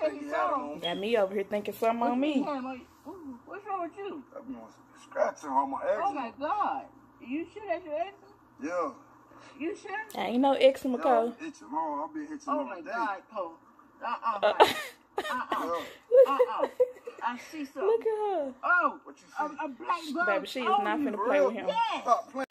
Taking so long. Got me over here thinking something on me. Like, what's wrong with you? I've been scratching on my eczema. Oh my God. You sure that's your eczema? Yeah. You sure? I ain't no eczema, Cole. I've been itching all day. Oh my God, Cole. I see something. Look at her. Oh, what you see? A black girl. Baby, she is not finna play with him. Yes. Stop playing.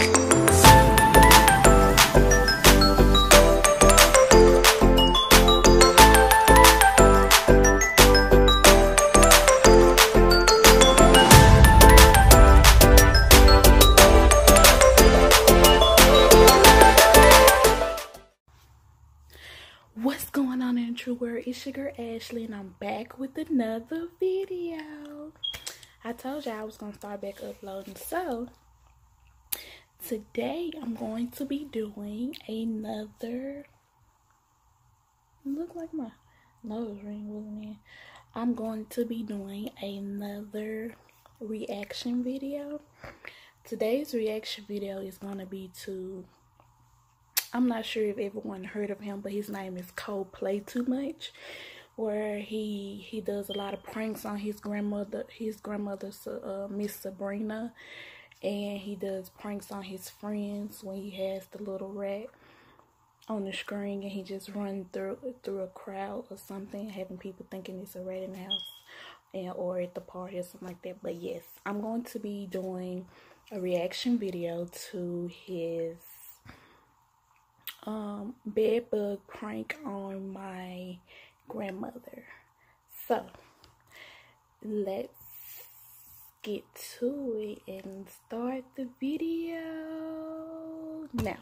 Where it's your girl Ashley, and I'm back with another video. I told y'all I was gonna start back uploading, so today I'm going to be doing another look like my nose ring wasn't in. I'm going to be doing another reaction video. Today's reaction video is gonna be to, I'm not sure if everyone heard of him, but his name is Coleplaytoomuch, where he does a lot of pranks on his grandmother. His grandmother's Miss Sabrina, and he does pranks on his friends when he has the little rat on the string and he just runs through a crowd or something, having people thinking it's a rat in the house and or at the party or something like that. But yes, I'm going to be doing a reaction video to his bed bug prank on my grandmother. So let's get to it and start the video now.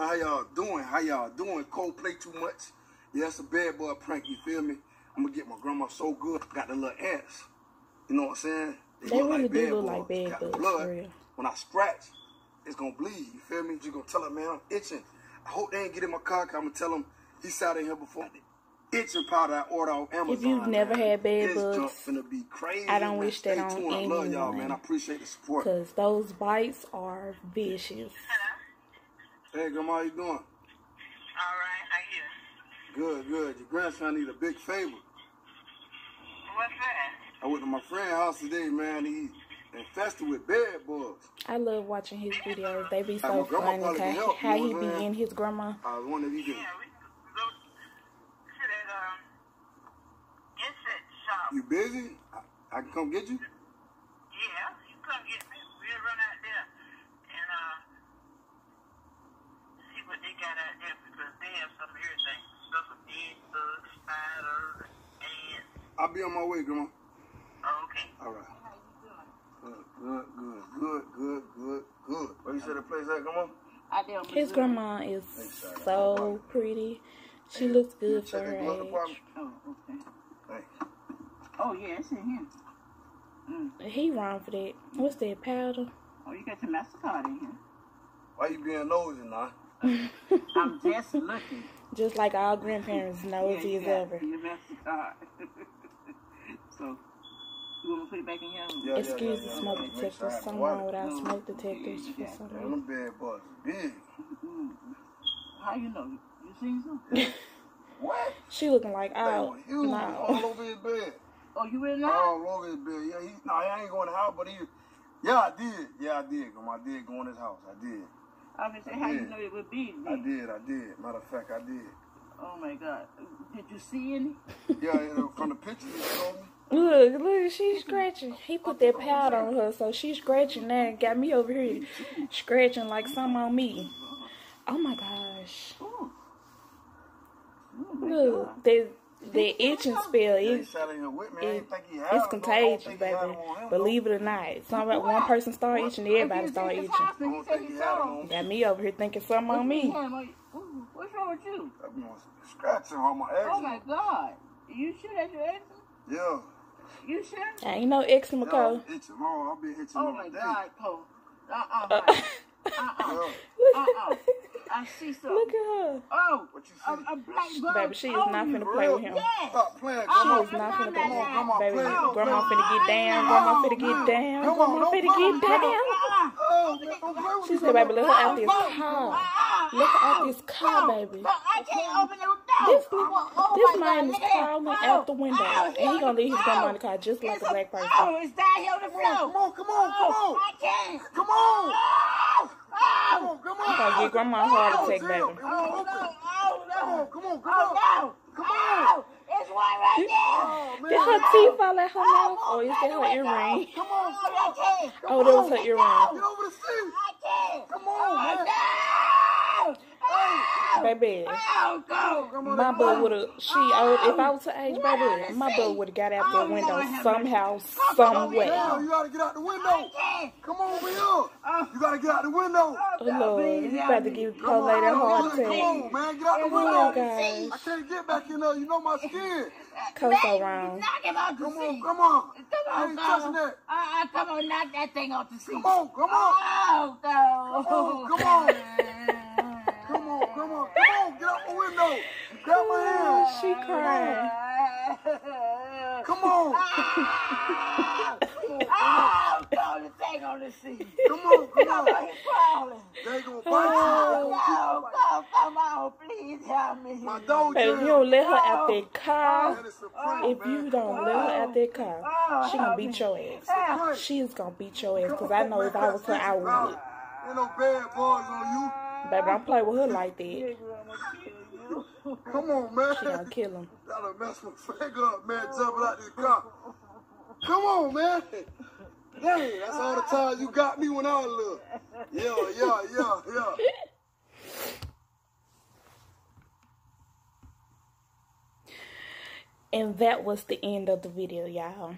How y'all doing? How y'all doing? Coleplaytoomuch. Yeah, it's a bed bug prank, you feel me? I'm gonna get my grandma so good. Got the little ants. You know what I'm saying? They look really like do look bugs. Like bed bugs. Blood. For real. When I scratch, it's gonna bleed, you feel me? You gonna tell her, man, I'm itching. I hope they ain't get in my car, because I'm going to tell them he sat in here before. Itching powder I order on Amazon. If you've never had bed bugs, be crazy. I don't wish that on anyone. I love y'all, man. I appreciate the support. Because those bites are vicious. Hello? Hey, Grandma, how you doing? All right, how you? Good, good. Your grandson needs a big favor. What's that? I went to my friend's house today, man. He's infested with bed bugs. I love watching his videos. They be so funny. Okay? How he be in his grandma. I was wondering if you could go to that insect shop. You busy? I can come get you? Yeah, you come get me. We'll run out there and see what they got out there, because they have some of everything. Stuff with bed bugs, spiders, ants. I'll be on my way, Grandma. Oh, okay. All right. Good. Where you said the place at, Grandma? I did. His grandma is so pretty. She looks good for her age. Oh, okay. Oh, yeah, it's in here. He wrong for that. What's that, powder? Oh, you got your MasterCard in here. Why you being nosy now? I'm just looking. Just like all grandparents, nosy as ever. Your MasterCard. So. You want to put it back in here? Yeah, excuse the smoke detector. Someone without smoke detectors for some reason. Them bed bugs big. How you know? You seen something? What? She looking like, oh, no. All over his bed. Oh, you in there? All over his bed. Yeah, I ain't going to the house, but he... Yeah, I did. Yeah, I did. I did go in his house. I did. I was going to say, how you know it would be? I did. Matter of fact, I did. Oh, my God. Did you see any? Yeah, from the pictures you showed me. Look, she's scratching. He put that powder on her, so she's scratching that and got me over here scratching like something on me. Oh my gosh. Look, the itching spell is it's contagious, baby. Believe it or not. One person start itching, everybody start itching. Got me over here thinking something on me. What's wrong with you? I've been scratching on my eczema. Oh my God. You sure that's your eczema? Yeah. You sure? I ain't no eczema, Cole. I've been itching all day. Oh my God, Cole. I see something. Look at her. Oh, what you see? A black girl. Baby, she is not finna play with him. Yes. Stop playing. She is not finna play with him. Baby, grandma finna get down. Grandma finna get down. Grandma finna get down. She said, baby, let her out this car. Let her out this car, baby. I can't open it. This man is crawling out the window, and he's gonna leave his grandma in the car just like a black person. Oh, it's down here on the floor. Come on, come on, come on. I can't. Come on. Come on, come on. I'm gonna get grandma a heart attack, baby. Come on, come on. Come on. It's one right there. Did her teeth fall out her mouth? Oh, is that her earring? Come on, come on. Oh, that was her earring. Get over the seat. I can't. Come on, man. Baby, my butt would have, if I was her age, baby, my butt would have got out the window somehow, some way. You gotta get out the window. Come on, we up. You gotta get out the window. Oh, Lord, you about to give Colette a heart attack. Come on, man, get out the window. I can't get back in there. You know my skin. Coast around. Come on, come on. I ain't touching that. Come on, knock that thing off the seat. Come on, come on. Come on, come on. Come on, come on, come on, get out my window. Grab my hand. She crying. Come on. Throw the thing on the seat. Come on, come on. He's crawling. They gonna bite you. No, come on, please help me. My dog, baby, if you don't let her out that car, if you don't let her out that car, she gonna beat your ass. She is gonna beat your ass, because I know if I was her, I would. Ain't no bad boys on you. Baby, don't play with her like that. Come on, man. She gonna kill him. That'll mess my finger up, man, jumping out this car. Come on, man. Dang, that's all the time you got me when I was little. Yeah. And that was the end of the video, y'all.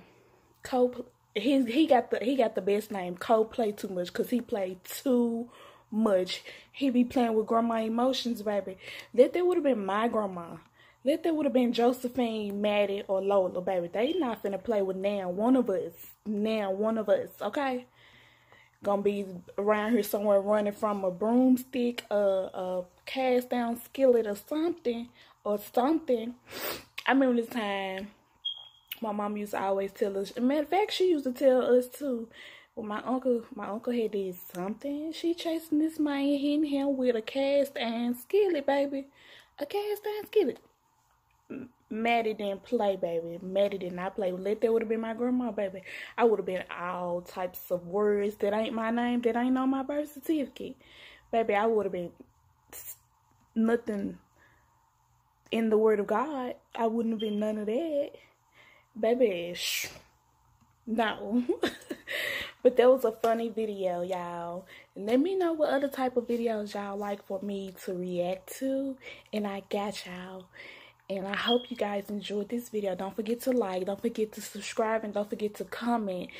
He got the best name, Coleplaytoomuch, because he played too much. He be playing with grandma emotions, baby. That they would have been my grandma. That they would have been Josephine, Maddie, or Lola, baby. They not finna play with now one of us. Now one of us, okay? Gonna be around here somewhere running from a broomstick, a cast down skillet, or something, I remember this time my mom used to always tell us. As a matter of fact, she used to tell us too. Well, my uncle had did something. She chasing this man, hitting him with a cast iron skillet, baby. A cast iron skillet. Maddie didn't play, baby. Maddie did not play. Let that would have been my grandma, baby. I would have been all types of words that ain't my name, that ain't on my birth certificate. Baby, I would have been nothing in the word of God. I wouldn't have been none of that. Baby, shh. No. But that was a funny video, y'all. Let me know what other type of videos y'all like for me to react to. And I got y'all. And I hope you guys enjoyed this video. Don't forget to like. Don't forget to subscribe. And don't forget to comment.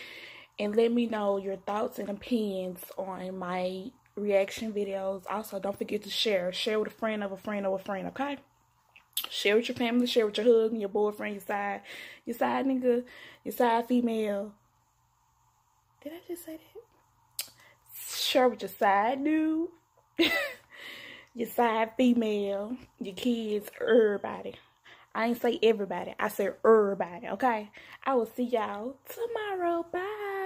And let me know your thoughts and opinions on my reaction videos. Also, don't forget to share. Share with a friend of a friend of a friend, okay? Share with your family. Share with your husband, your boyfriend, your side nigga, your side female. Did I just say that? Share with your side dude, your side female, your kids, everybody. I ain't say everybody. I said everybody, okay? I will see y'all tomorrow. Bye.